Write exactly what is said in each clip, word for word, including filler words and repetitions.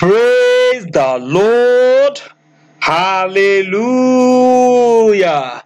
Praise the Lord. Hallelujah.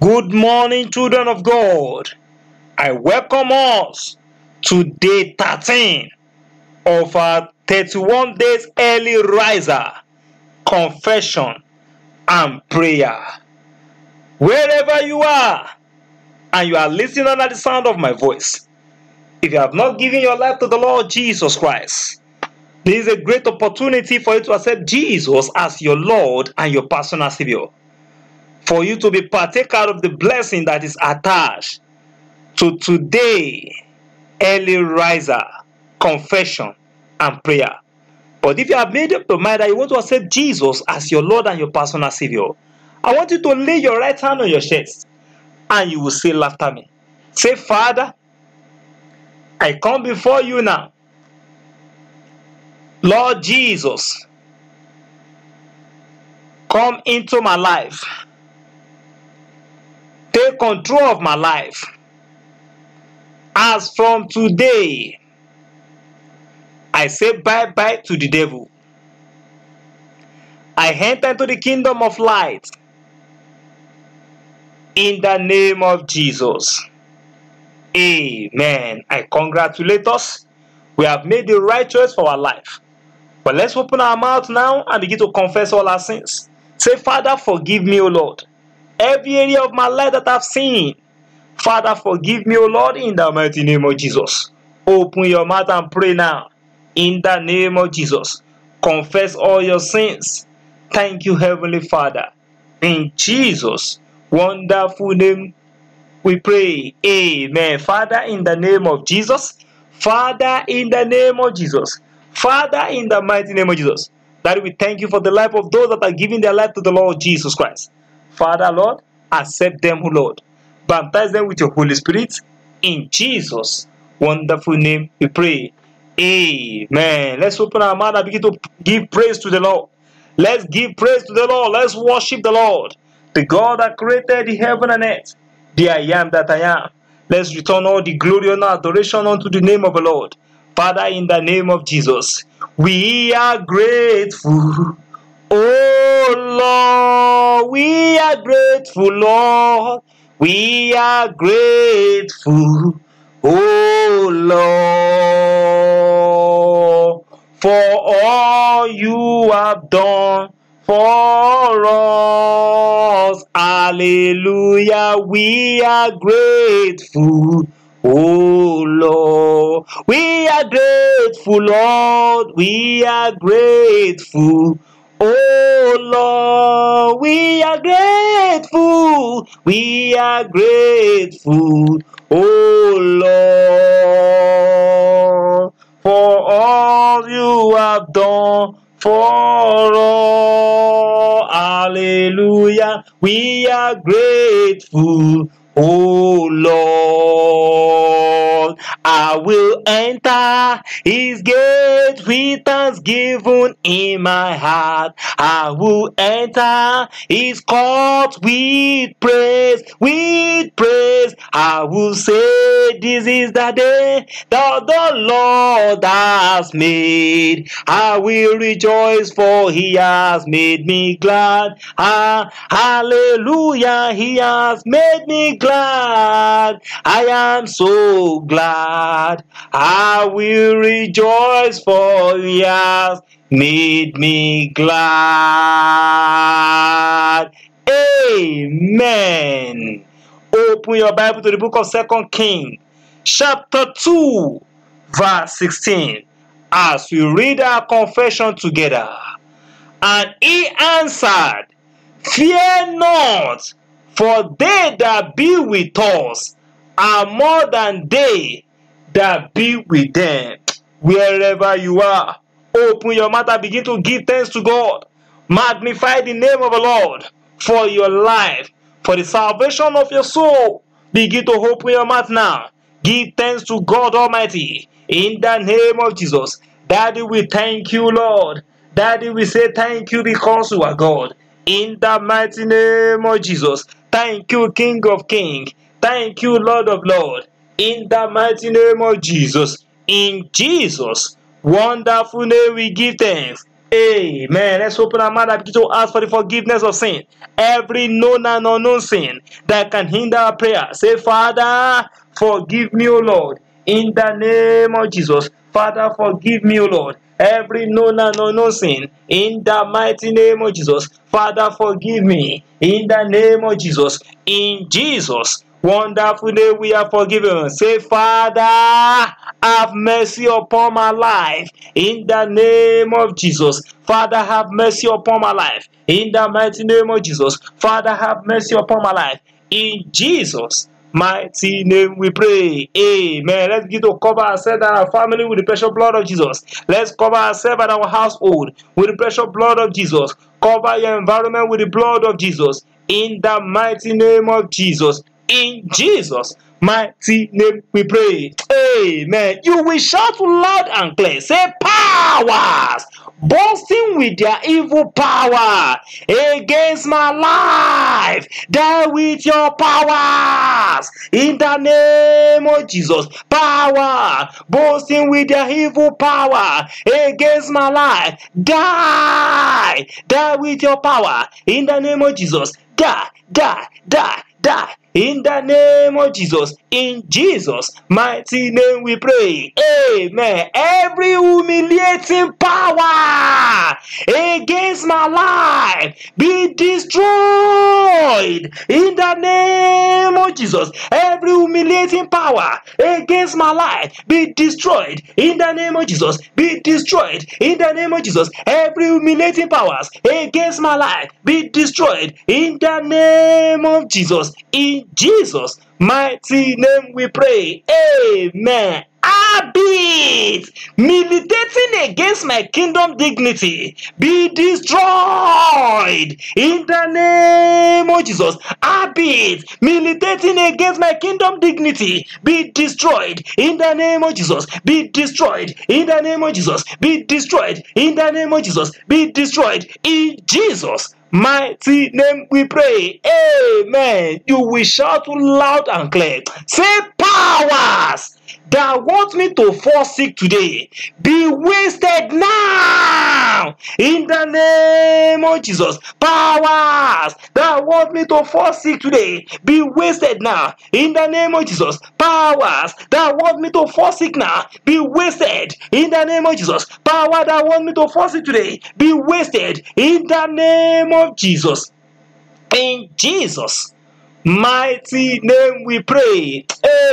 Good morning, children of God. I welcome us to day thirteen of our thirty-one days early riser, confession and prayer. Wherever you are and you are listening under the sound of my voice, if you have not given your life to the Lord Jesus Christ, there is a great opportunity for you to accept Jesus as your Lord and your personal Savior, for you to be partaker of the blessing that is attached to today, early riser, confession, and prayer. But if you have made up your mind that you want to accept Jesus as your Lord and your personal Savior, I want you to lay your right hand on your chest, and you will say after me. Say, Father, I come before you now. Lord Jesus, come into my life. Take control of my life. As from today, I say bye-bye to the devil. I enter into the kingdom of light. In the name of Jesus. Amen. I congratulate us. We have made the right choice for our life. But let's open our mouth now and begin to confess all our sins. Say, Father, forgive me, O Lord. Every area of my life that I've sinned, Father, forgive me, O Lord, in the mighty name of Jesus. Open your mouth and pray now. In the name of Jesus. Confess all your sins. Thank you, Heavenly Father. In Jesus' wonderful name, we pray. Amen. Father, in the name of Jesus. Father, in the name of Jesus. Father, in the mighty name of Jesus, that we thank you for the life of those that are giving their life to the Lord Jesus Christ. Father, Lord, accept them, O Lord. Baptize them with your Holy Spirit. In Jesus' wonderful name we pray. Amen. Let's open our mouth and begin to give praise to the Lord. Let's give praise to the Lord. Let's worship the Lord, the God that created the heaven and earth, the I am that I am. Let's return all the glory and adoration unto the name of the Lord. Father, in the name of Jesus, we are grateful. Oh Lord, we are grateful, Lord. We are grateful, oh Lord, for all you have done for us. Hallelujah, we are grateful. Oh Lord, we are grateful, Lord, we are grateful. Oh Lord, we are grateful, we are grateful. Oh Lord, for all you have done for us. Hallelujah, we are grateful. Oh Lord, I will enter his gate with thanksgiving in my heart. I will enter his court with praise, with praise. I will say, this is the day that the Lord has made. I will rejoice, for he has made me glad. Ah, hallelujah, he has made me glad. Glad, I am so glad. I will rejoice, for he has made me glad. Amen. Open your Bible to the book of Second Kings, chapter two, verse sixteen, as we read our confession together. And he answered, fear not, for they that be with us are more than they that be with them. Wherever you are, open your mouth and begin to give thanks to God. Magnify the name of the Lord for your life, for the salvation of your soul. Begin to open your mouth now. Give thanks to God Almighty in the name of Jesus. Daddy, we thank you, Lord. Daddy, we say thank you because you are God. In the mighty name of Jesus. Thank you, King of Kings. Thank you, Lord of Lords. In the mighty name of Jesus. In Jesus' Wonderful name we give thanks. Amen. Let's open our mouth and begin to ask for the forgiveness of sin. Every known and unknown sin that can hinder our prayer. Say, Father, forgive me, O Lord, in the name of Jesus. Father, forgive me, O Lord. Every known and unknown sin, in the mighty name of Jesus. Father, forgive me, in the name of Jesus. In Jesus' wonderful name we are forgiven. Say, Father, have mercy upon my life, in the name of Jesus. Father, have mercy upon my life, in the mighty name of Jesus. Father, have mercy upon my life, in Jesus' mighty name we pray. Amen. Let's get to cover ourselves and our family with the precious blood of Jesus. Let's cover ourselves and our household with the precious blood of Jesus. Cover your environment with the blood of Jesus. In the mighty name of Jesus. In Jesus' mighty name we pray. Amen. You will shout loud and clear. Say, powers boasting with their evil power against my life, die with your powers in the name of Jesus. Power boasting with their evil power against my life, die, die with your power in the name of Jesus. Die, die, die, die in the name of Jesus. In Jesus' mighty name we pray. Amen. Every humiliating power against my life be destroyed in the name of Jesus. Every humiliating power against my life be destroyed in the name of Jesus. Be destroyed in the name of Jesus. Every humiliating powers against my life be destroyed in the name of Jesus. In Jesus' mighty name we pray. Amen. Habit militating against my kingdom dignity be destroyed in the name of Jesus. Habit militating against my kingdom dignity be destroyed in the name of Jesus. Be destroyed in the name of Jesus. Be destroyed in the name of Jesus. Be destroyed in Jesus' mighty name we pray. Amen. You will shout loud and clear. Say, powers that want me to fall sick today be wasted now in the name of Jesus. Powers that want me to fall sick today be wasted now in the name of Jesus. Powers that want me to fall sick now be wasted in the name of Jesus. Power that want me to fall sick today be wasted in the name of Jesus. In Jesus' mighty name we pray.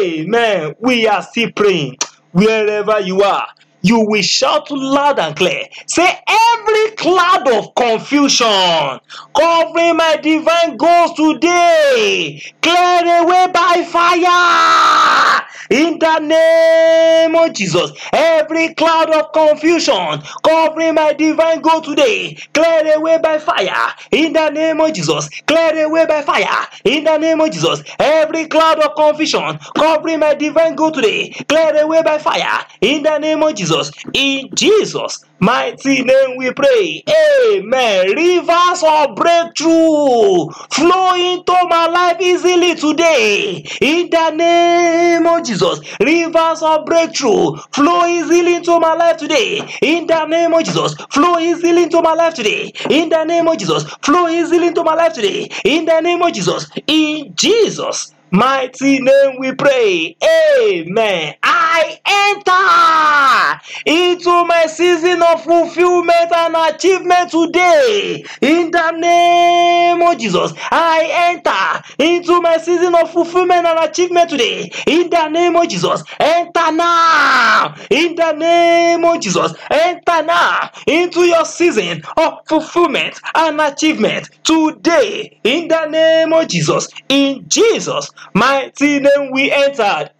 Amen. We are still praying. Wherever you are, you will shout loud and clear. Say, every cloud of confusion covering my divine goals today, clear away by fire in the name of Jesus. Every cloud of confusion covering my divine goal today, clear away by fire in the name of Jesus. Clear away by fire in the name of Jesus. Every cloud of confusion covering my divine goal today, clear away by fire in the name of Jesus. In Jesus' mighty name we pray. Amen. Rivers of breakthrough flow into my life easily today in the name of Jesus. Rivers of breakthrough flow easily into my life today in the name of Jesus. Flow easily into my life today in the name of Jesus. Flow easily into my life today in the name of Jesus. In Jesus' mighty name we pray. Amen. I enter into my season of fulfillment and achievement today in the name of Jesus. I enter into my season of fulfillment and achievement today in the name of Jesus. Enter now in the name of Jesus. Enter now into your season of fulfillment and achievement today in the name of Jesus. In Jesus' mighty name we entered.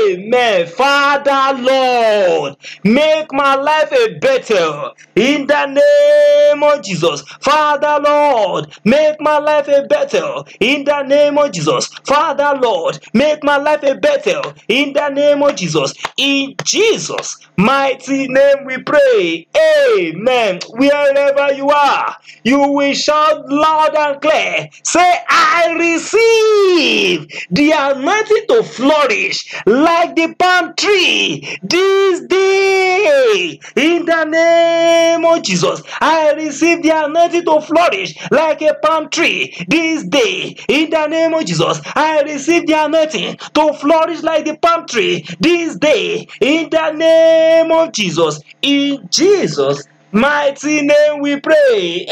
Amen. Father, Lord, make my life a better in the name of Jesus. Father, Lord, make my life a battle in the name of Jesus. Father, Lord, make my life a battle in the name of Jesus. In Jesus' mighty name we pray. Amen. Wherever you are, you will shout loud and clear. Say, I receive the anointing to flourish like the palm tree this day. In the name of Jesus, I receive the anointing to flourish like a palm tree this day. In the name of Jesus, I receive the anointing to flourish like the palm tree this day. In the name of Jesus, in Jesus' mighty name we pray.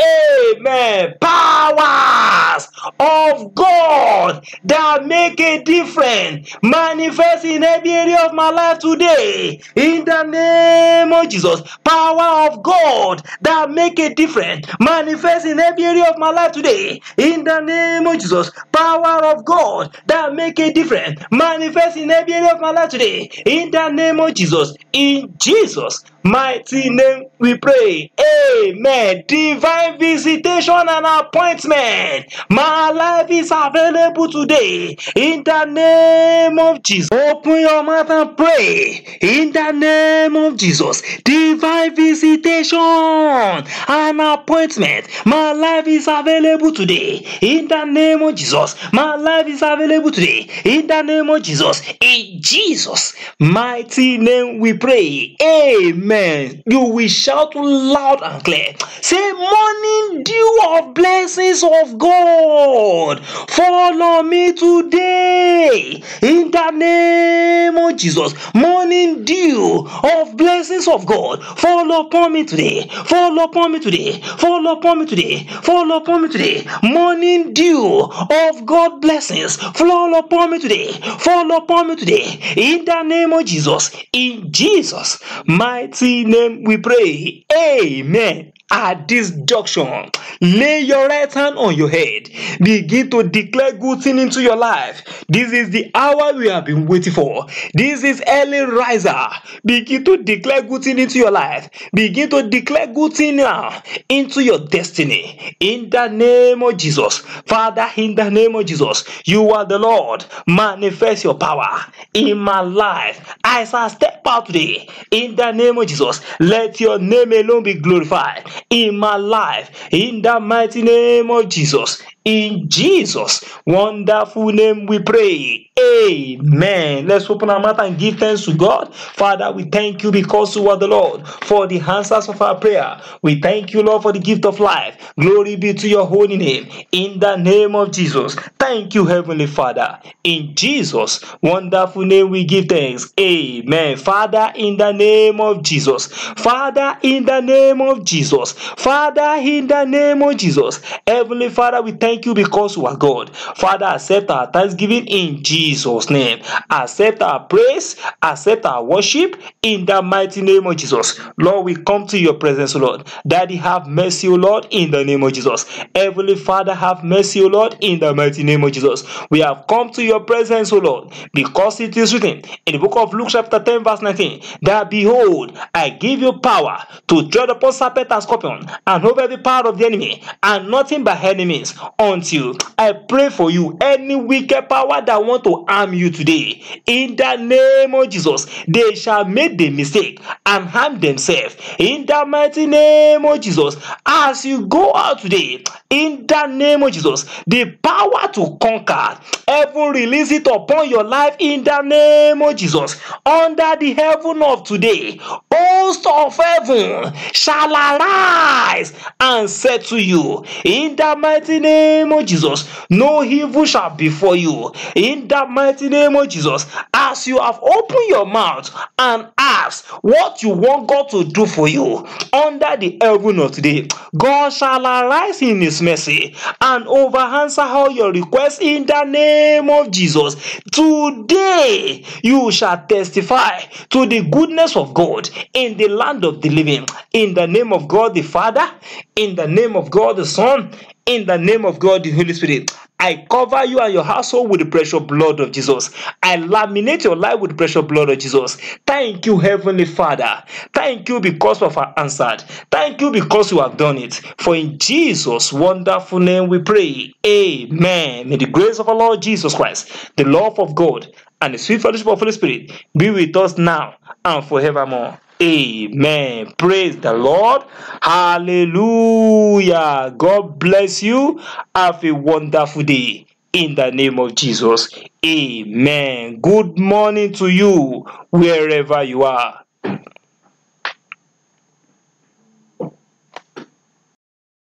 Amen. Powers of God that make a difference manifest in every area of my life today. In the name of Jesus. Power of God that make a difference manifest in every area of my life today. In the name of Jesus. Power of God that make a difference manifest in every area of my life today. In the name of Jesus. In Jesus' mighty name we pray. Amen. Divine visitation and appointment. My life is available today. In the name of Jesus. Open your mouth and pray. In the name of Jesus. Divine visitation and appointment. My life is available today. In the name of Jesus. My life is available today. In the name of Jesus. In Jesus' mighty name we pray. Amen. You will shout loud and clear. Say, morning dew of blessings of God, fall on me today. In the name of Jesus. Morning dew of blessings of God, fall upon me today. Fall upon me today. Fall upon me today. Fall upon me today. Morning dew of God blessings, fall upon me today. Fall upon me today. In the name of Jesus. In Jesus' mighty name we pray. Amen. At this junction, lay your right hand on your head. Begin to declare good things into your life. This is the hour we have been waiting for. This is early riser. Begin to declare good things into your life. Begin to declare good things now into your destiny. In the name of Jesus. Father, in the name of Jesus, you are the Lord. Manifest your power in my life. I shall step out today. In the name of Jesus, let your name alone be glorified in my life, in the mighty name of Jesus. In Jesus' wonderful name we pray. Amen. Let's open our mouth and give thanks to God. Father, we thank you because you are the Lord for the answers of our prayer. We thank you, Lord, for the gift of life. Glory be to your holy name. In the name of Jesus. Thank you, Heavenly Father. In Jesus' wonderful name we give thanks. Amen. Father, in the name of Jesus. Father, in the name of Jesus. Father, in the name of Jesus. Heavenly Father, we thank Thank you because you are God. Father, accept our thanksgiving in Jesus' name. Accept our praise. Accept our worship in the mighty name of Jesus. Lord, we come to your presence, O Lord. Daddy, have mercy, O Lord, in the name of Jesus. Heavenly Father, have mercy, O Lord, in the mighty name of Jesus. We have come to your presence, O Lord, because it is written in the book of Luke chapter ten verse nineteen, that behold, I give you power to tread upon serpent and scorpion and over the power of the enemy, and nothing by any means until I pray for you. Any wicked power that want to harm you today, in the name of Jesus, they shall make the mistake and harm themselves. In the mighty name of Jesus, as you go out today, in the name of Jesus, the power to conquer, heaven release it upon your life in the name of Jesus. Under the heaven of today, host of heaven shall arise and say to you, in the mighty name name of Jesus, no evil shall befall you. In the mighty name of Jesus, as you have opened your mouth and asked what you want God to do for you, under the heaven of today, God shall arise in his mercy and over answer all your requests in the name of Jesus. Today, you shall testify to the goodness of God in the land of the living. In the name of God the Father, in the name of God the Son, in the name of God the Holy Spirit. I cover you and your household with the precious blood of Jesus. I laminate your life with the precious blood of Jesus. Thank you, Heavenly Father. Thank you because you have answered. Thank you because you have done it. For in Jesus' wonderful name we pray. Amen. May the grace of our Lord Jesus Christ, the love of God, and the sweet fellowship of the Holy Spirit be with us now and forevermore. Amen. Praise the Lord. Hallelujah. God bless you. Have a wonderful day in the name of Jesus. Amen. Good morning to you wherever you are.